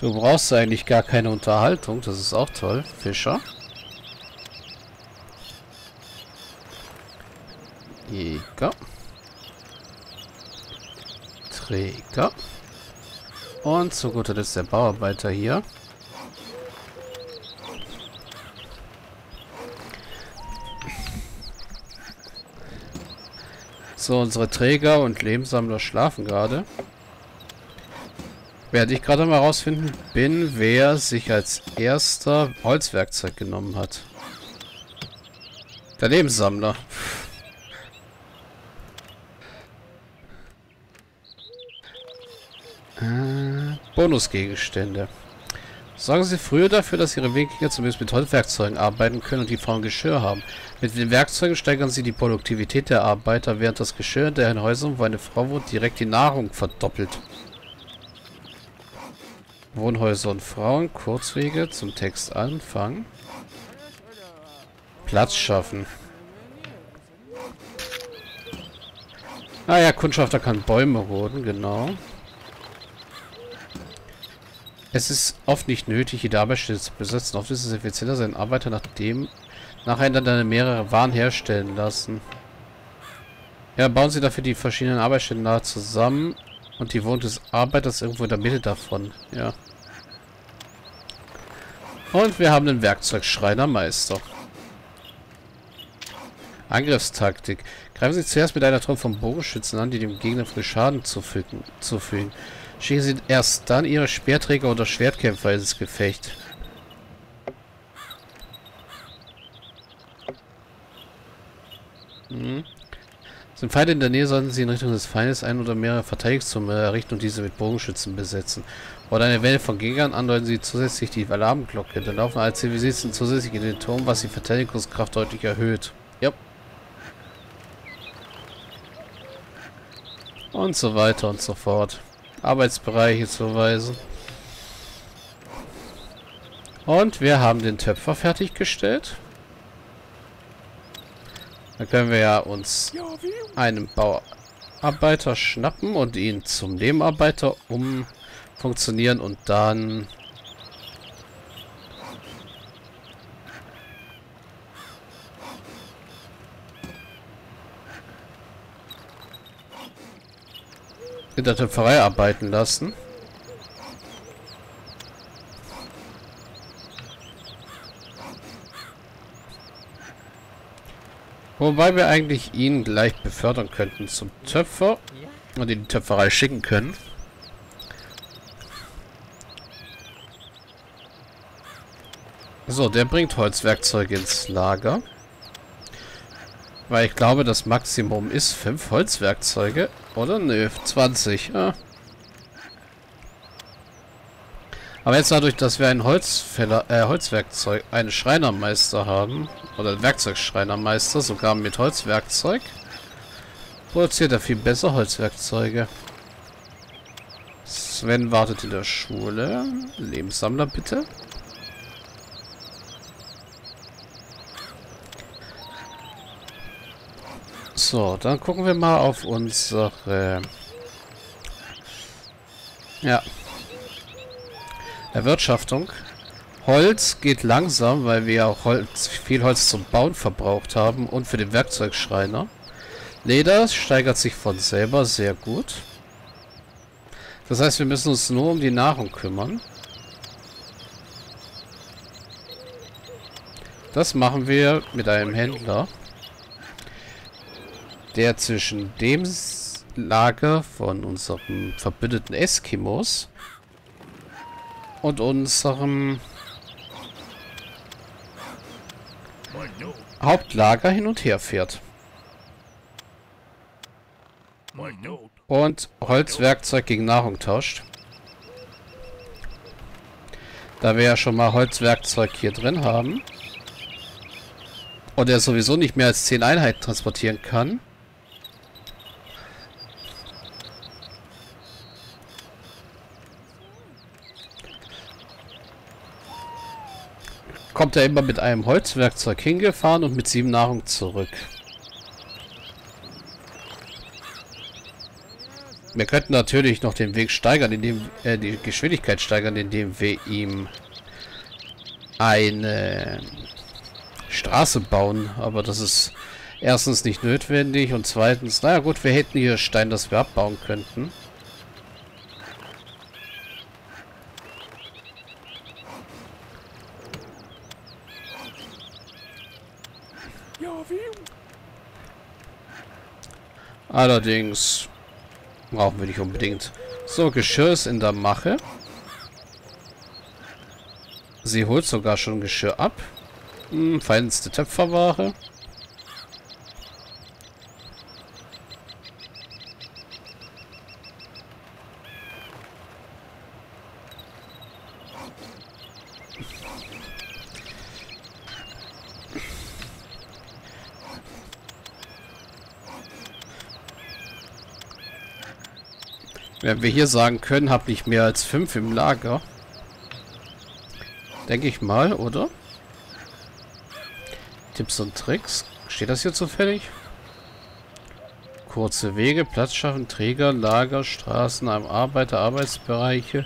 Du brauchst eigentlich gar keine Unterhaltung, das ist auch toll, Fischer. Jäger. Träger. Und zu guter Letzt der Bauarbeiter hier. So, unsere Träger und Lehmsammler schlafen gerade. Werde ich gerade mal rausfinden bin, wer sich als erster Holzwerkzeug genommen hat. Der Lehmsammler. Bonusgegenstände. Sorgen Sie früher dafür, dass Ihre Wikinger zumindest mit Holzwerkzeugen arbeiten können und die Frauen Geschirr haben. Mit den Werkzeugen steigern Sie die Produktivität der Arbeiter, während das Geschirr in deren Häusern, wo eine Frau wohnt, direkt die Nahrung verdoppelt. Wohnhäuser und Frauen, Kurzwege zum Text anfangen. Platz schaffen. Ah ja, Kundschafter kann Bäume roden, genau. Es ist oft nicht nötig, jede Arbeitsstelle zu besetzen. Oft ist es effizienter, seinen Arbeiter nacheinander mehrere Waren herstellen lassen. Ja, bauen Sie dafür die verschiedenen Arbeitsstellen nahe zusammen und die Wohnung des Arbeiters irgendwo in der Mitte davon. Ja. Und wir haben den Werkzeugschreinermeister. Angriffstaktik. Greifen Sie zuerst mit einer Truppe von Bogenschützen an, die dem Gegner viel Schaden zufügen. Schicken Sie erst dann Ihre Speerträger oder Schwertkämpfer ins Gefecht. Sind Feinde in der Nähe, sollten Sie in Richtung des Feindes ein oder mehrere Verteidigungstürme errichten und diese mit Bogenschützen besetzen. Oder eine Welle von Gegnern andeuten Sie zusätzlich die Alarmglocke. Dann laufen alle Zivilisten zusätzlich in den Turm, was die Verteidigungskraft deutlich erhöht. Yep. Und so weiter und so fort. Arbeitsbereiche zuweisen. Und wir haben den Töpfer fertiggestellt. Dann können wir ja uns einen Bauarbeiter schnappen und ihn zum Nebenarbeiter umfunktionieren und dann in der Töpferei arbeiten lassen. Wobei wir eigentlich ihn gleich befördern könnten zum Töpfer und in die Töpferei schicken können. So, der bringt Holzwerkzeuge ins Lager. Weil ich glaube, das Maximum ist 5 Holzwerkzeuge. Oder? Nö, 20. Ja. Aber jetzt dadurch, dass wir einen Holzwerkzeug, einen Schreinermeister haben, oder einen Werkzeugschreinermeister, sogar mit Holzwerkzeug, produziert er viel besser Holzwerkzeuge. Sven wartet in der Schule. Lebenssammler bitte. So, dann gucken wir mal auf unsere... Ja. Erwirtschaftung. Holz geht langsam, weil wir auch viel Holz zum Bauen verbraucht haben und für den Werkzeugschreiner. Leder steigert sich von selber sehr gut. Das heißt, wir müssen uns nur um die Nahrung kümmern. Das machen wir mit einem Händler, der zwischen dem Lager von unserem verbündeten Eskimos und unserem Hauptlager hin und her fährt. Und Holzwerkzeug gegen Nahrung tauscht. Da wir ja schon mal Holzwerkzeug hier drin haben und er sowieso nicht mehr als 10 Einheiten transportieren kann, kommt er immer mit einem Holzwerkzeug hingefahren und mit 7 Nahrung zurück. Wir könnten natürlich noch den Weg steigern, indem die Geschwindigkeit steigern, indem wir ihm eine Straße bauen. Aber das ist erstens nicht notwendig und zweitens, naja gut, wir hätten hier Stein, das wir abbauen könnten. Allerdings brauchen wir nicht unbedingt. So, Geschirr ist in der Mache. Sie holt sogar schon Geschirr ab. Feinste Töpferware. Wenn wir hier sagen können, habe ich mehr als 5 im Lager. Denke ich mal, oder? Tipps und Tricks. Steht das hier zufällig? Kurze Wege, Platz schaffen, Träger, Lager, Straßen, Arbeiter, Arbeitsbereiche.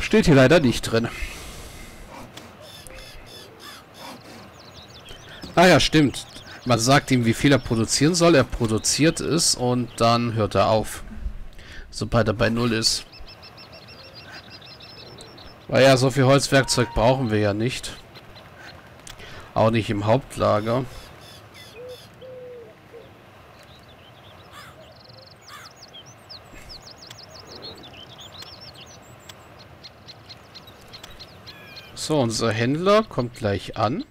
Steht hier leider nicht drin. Ah ja, stimmt. Man sagt ihm, wie viel er produzieren soll. Er produziert es und dann hört er auf. Sobald er bei 0 ist. Weil ja, so viel Holzwerkzeug brauchen wir ja nicht. Auch nicht im Hauptlager. So, unser Händler kommt gleich an.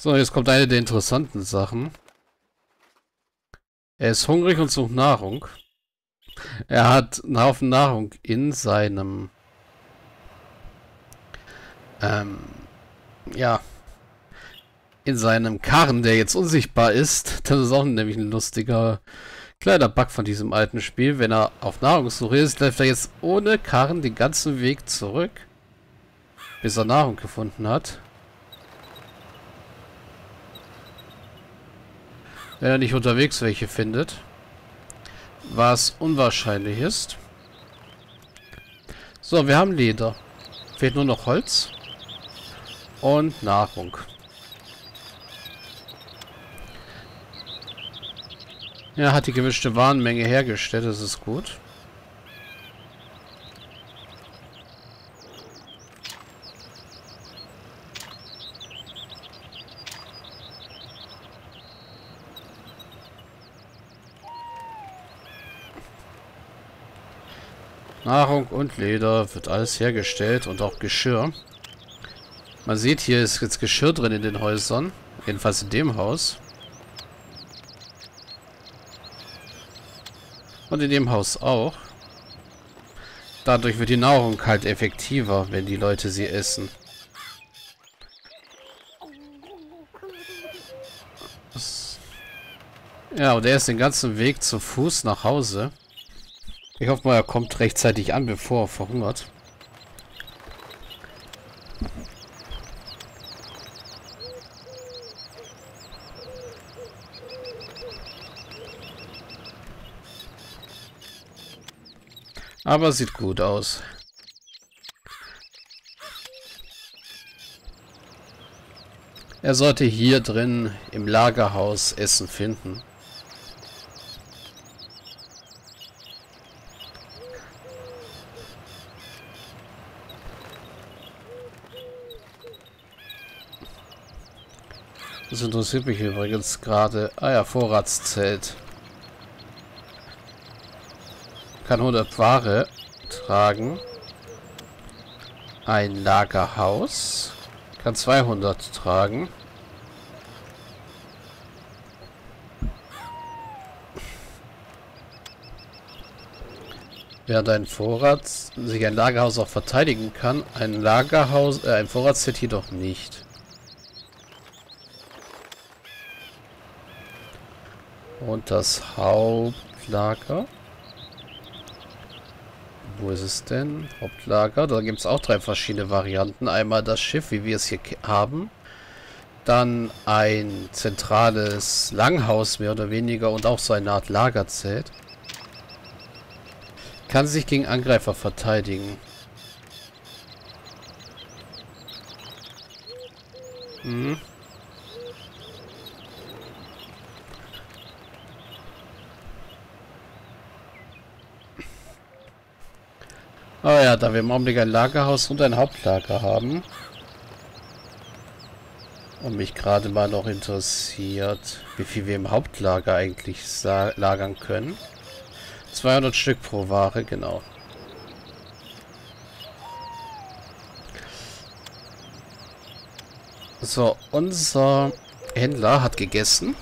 So, jetzt kommt eine der interessanten Sachen. Er ist hungrig und sucht Nahrung. Er hat einen Haufen Nahrung in seinem... ja. In seinem Karren, der jetzt unsichtbar ist. Das ist auch nämlich ein lustiger kleiner Bug von diesem alten Spiel. Wenn er auf Nahrungssuche ist, läuft er jetzt ohne Karren den ganzen Weg zurück. Bis er Nahrung gefunden hat. Wenn er nicht unterwegs welche findet. Was unwahrscheinlich ist. So, wir haben Leder. Fehlt nur noch Holz. Und Nahrung. Ja, hat die gemischte Warenmenge hergestellt. Das ist gut. Nahrung und Leder wird alles hergestellt und auch Geschirr. Man sieht, hier ist jetzt Geschirr drin in den Häusern. Jedenfalls in dem Haus. Und in dem Haus auch. Dadurch wird die Nahrung halt effektiver, wenn die Leute sie essen. Ja, und er ist den ganzen Weg zu Fuß nach Hause. Ich hoffe mal, er kommt rechtzeitig an, bevor er verhungert. Aber sieht gut aus. Er sollte hier drin im Lagerhaus Essen finden. Das interessiert mich übrigens gerade. Ah ja, Vorratszelt. Kann 100 Ware tragen. Ein Lagerhaus. Kann 200 tragen. Während ein Vorrats sich ein Lagerhaus auch verteidigen kann, ein Lagerhaus, ein Vorratszelt jedoch nicht. Und das Hauptlager. Wo ist es denn? Hauptlager. Da gibt es auch 3 verschiedene Varianten. Einmal das Schiff, wie wir es hier haben. Dann ein zentrales Langhaus mehr oder weniger und auch so eine Art Lagerzelt. Kann sich gegen Angreifer verteidigen. Hm. Ah ja, da wir im Augenblick ein Lagerhaus und ein Hauptlager haben. Und mich gerade mal noch interessiert, wie viel wir im Hauptlager eigentlich lagern können. 200 Stück pro Ware, genau. So, unser Händler hat gegessen.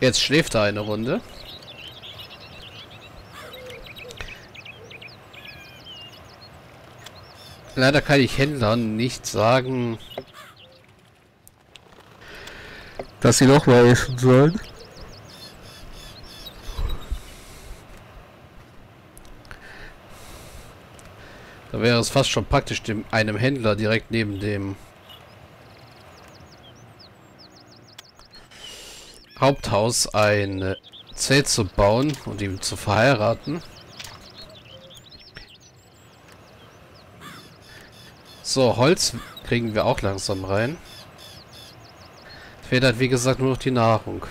Jetzt schläft er eine Runde. Leider kann ich Händlern nicht sagen, dass sie noch mal essen sollen. Da wäre es fast schon praktisch, einem Händler direkt neben dem Haupthaus ein Zelt zu bauen und ihn zu verheiraten. So, Holz kriegen wir auch langsam rein. Es fehlt halt, wie gesagt, nur noch die Nahrung.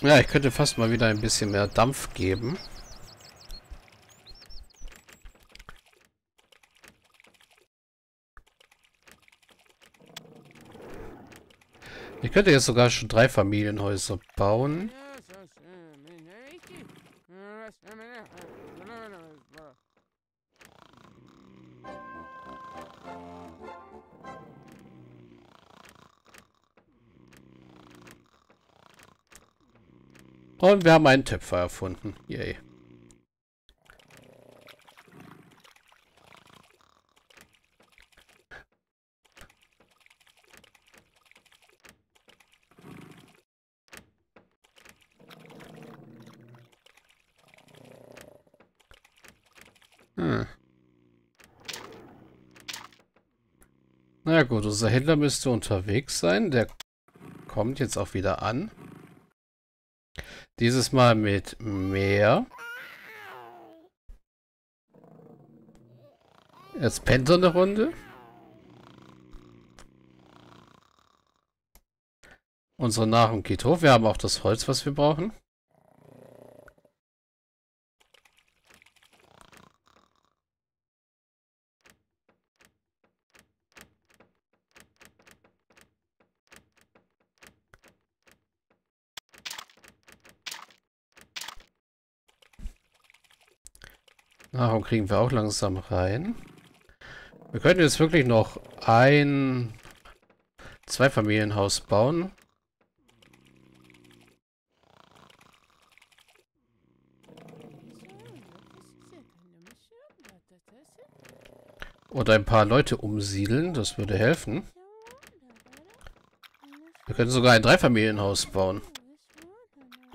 Ja, ich könnte fast mal wieder ein bisschen mehr Dampf geben. Ich könnte jetzt sogar schon 3 Familienhäuser bauen. Und wir haben einen Töpfer erfunden. Yay. Na gut, unser Händler müsste unterwegs sein. Der kommt jetzt auch wieder an. Dieses Mal mit mehr. Jetzt pennt er eine Runde. Unsere Nahrung geht hoch. Wir haben auch das Holz, was wir brauchen. Nahrung kriegen wir auch langsam rein. Wir könnten jetzt wirklich noch ein Zweifamilienhaus bauen. Oder ein paar Leute umsiedeln, das würde helfen. Wir könnten sogar ein Dreifamilienhaus bauen.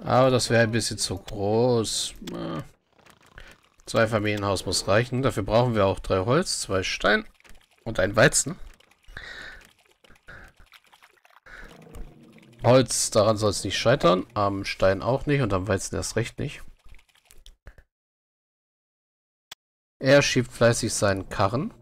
Aber das wäre ein bisschen zu groß. 2 Familienhaus muss reichen. Dafür brauchen wir auch 3 Holz, 2 Stein und ein Weizen. Holz, daran soll es nicht scheitern. Am Stein auch nicht und am Weizen erst recht nicht. Er schiebt fleißig seinen Karren.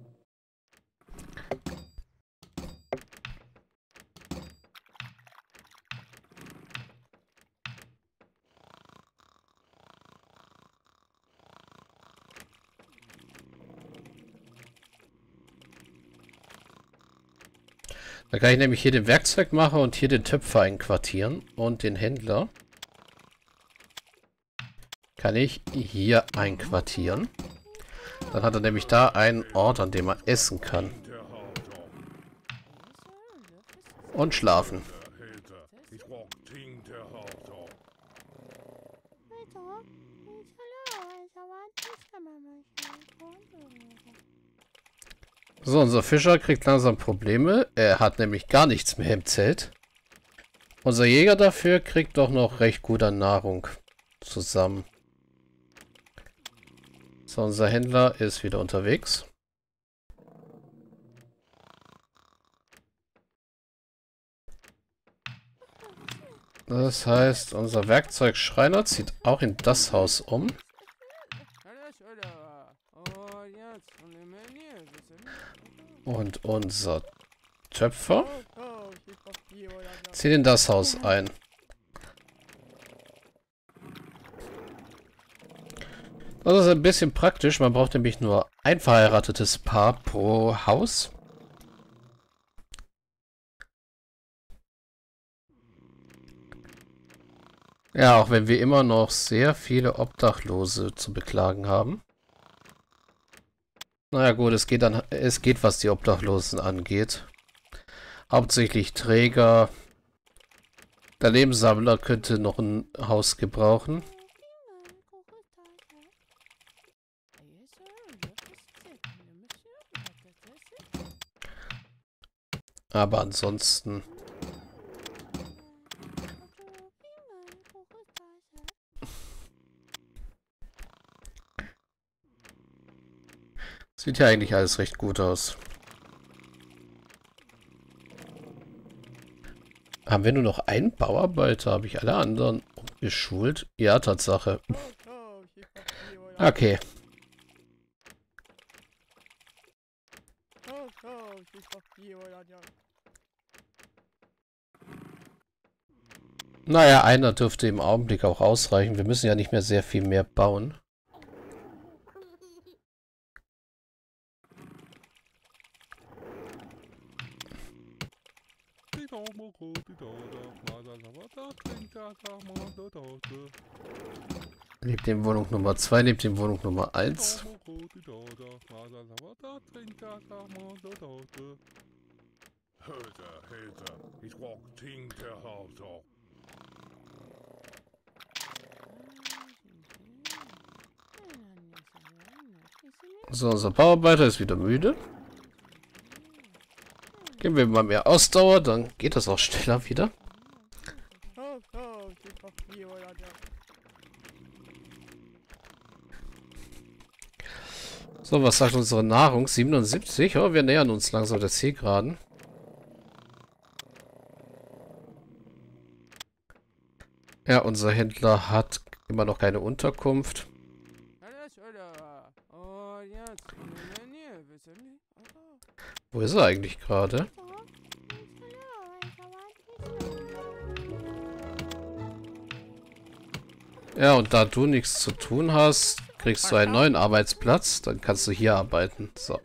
Da kann ich nämlich hier den Werkzeugmacher und hier den Töpfer einquartieren. Und den Händler kann ich hier einquartieren. Dann hat er nämlich da einen Ort, an dem er essen kann. Und schlafen. So, unser Fischer kriegt langsam Probleme. Er hat nämlich gar nichts mehr im Zelt. Unser Jäger dafür kriegt doch noch recht gut an Nahrung zusammen. So, unser Händler ist wieder unterwegs. Das heißt, unser Werkzeugschreiner zieht auch in das Haus um. Und unser Töpfer zieht in das Haus ein. Das ist ein bisschen praktisch. Man braucht nämlich nur ein verheiratetes Paar pro Haus. Ja, auch wenn wir immer noch sehr viele Obdachlose zu beklagen haben. Naja gut, es geht, was die Obdachlosen angeht. Hauptsächlich Träger. Der Lebenssammler könnte noch ein Haus gebrauchen. Aber ansonsten... Sieht ja eigentlich alles recht gut aus. Haben wir nur noch einen Bauarbeiter? Habe ich alle anderen geschult? Ja, Tatsache. Okay. Naja, einer dürfte im Augenblick auch ausreichen. Wir müssen ja nicht mehr sehr viel mehr bauen. Lebt in Wohnung Nummer 2, lebt in Wohnung Nummer 1. So, unser Bauarbeiter ist wieder müde. Geben wir mal mehr Ausdauer, dann geht das auch schneller wieder. So, was sagt unsere Nahrung? 77. Oh, wir nähern uns langsam der Zielgeraden. Ja, unser Händler hat immer noch keine Unterkunft. Wo ist er eigentlich gerade? Ja, und da du nichts zu tun hast, kriegst du einen neuen Arbeitsplatz. Dann kannst du hier arbeiten. So.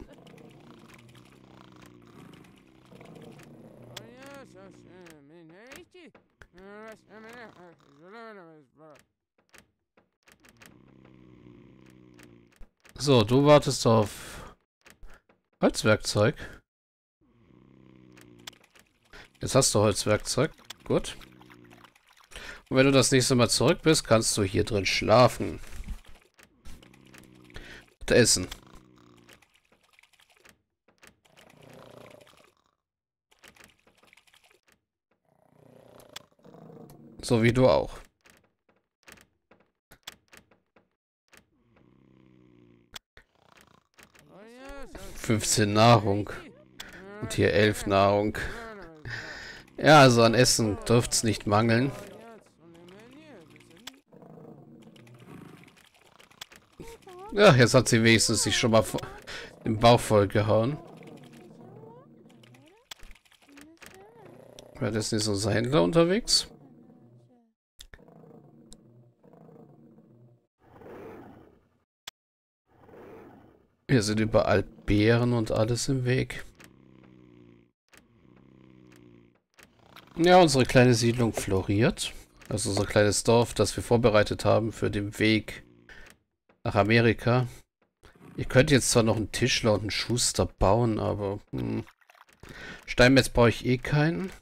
So, du wartest auf Holzwerkzeug. Jetzt hast du Holzwerkzeug. Gut. Und wenn du das nächste Mal zurück bist, kannst du hier drin schlafen. Und essen. So wie du auch. ...15 Nahrung. Und hier 11 Nahrung. Ja, also an Essen dürfte es nicht mangeln. Ja, jetzt hat sie wenigstens sich schon mal im Bauch voll gehauen. Währenddessen ist unser Händler unterwegs. Hier sind überall Beeren und alles im Weg. Ja, unsere kleine Siedlung floriert. Also unser kleines Dorf, das wir vorbereitet haben für den Weg nach Amerika. Ihr könnt jetzt zwar noch einen Tischler und einen Schuster bauen, aber... Steinmetz brauche ich eh keinen.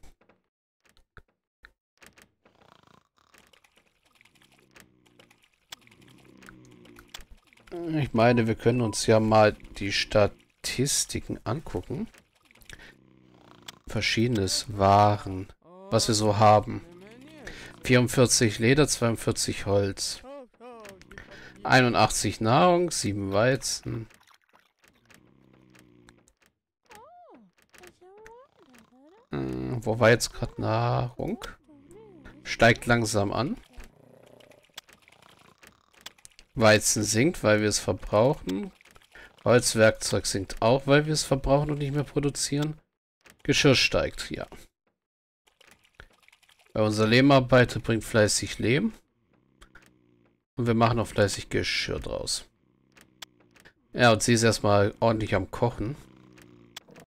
Ich meine, wir können uns ja mal die Statistiken angucken. Verschiedenes Waren, was wir so haben. 44 Leder, 42 Holz. 81 Nahrung, 7 Weizen. Wo war jetzt gerade Nahrung? Steigt langsam an. Weizen sinkt, weil wir es verbrauchen. Holzwerkzeug sinkt auch, weil wir es verbrauchen und nicht mehr produzieren. Geschirr steigt, ja. Weil unser Lehmarbeiter bringt fleißig Lehm. Und wir machen auch fleißig Geschirr draus. Ja, und sie ist erstmal ordentlich am Kochen.